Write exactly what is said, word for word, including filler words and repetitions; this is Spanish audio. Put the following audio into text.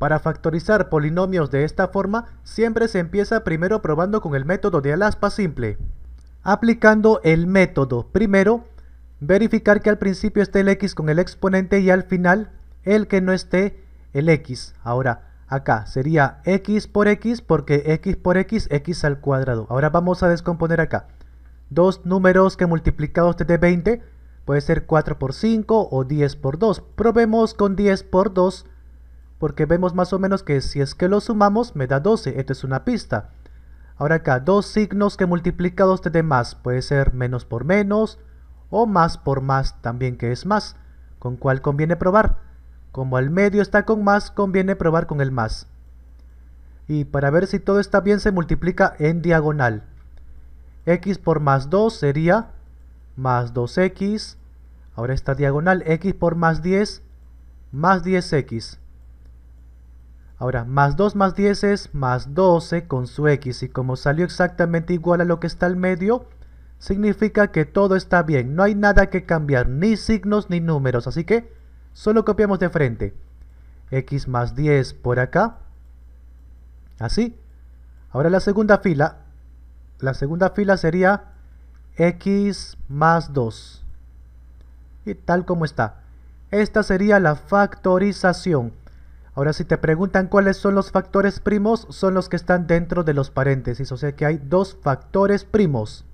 Para factorizar polinomios de esta forma, siempre se empieza primero probando con el método de Alaspa simple. Aplicando el método, primero, verificar que al principio esté el x con el exponente y al final el que no esté el x. Ahora, acá sería x por x porque x por x, x al cuadrado. Ahora vamos a descomponer acá. Dos números que multiplicados desde veinte, puede ser cuatro por cinco o diez por dos. Probemos con diez por dos. Porque vemos más o menos que si es que lo sumamos me da doce, esto es una pista. Ahora acá, dos signos que multiplicados te den más, puede ser menos por menos o más por más también, que es más. ¿Con cuál conviene probar? Como al medio está con más, conviene probar con el más. Y para ver si todo está bien se multiplica en diagonal. X por más dos sería más dos x, ahora está diagonal, x por más diez, más diez x. Ahora, más dos más diez es más doce con su x, y como salió exactamente igual a lo que está al medio, significa que todo está bien, no hay nada que cambiar, ni signos ni números, así que solo copiamos de frente. X más diez por acá, así. Ahora la segunda fila, la segunda fila sería x más dos, y tal como está. Esta sería la factorización. Ahora, si te preguntan cuáles son los factores primos, son los que están dentro de los paréntesis, o sea que hay dos factores primos.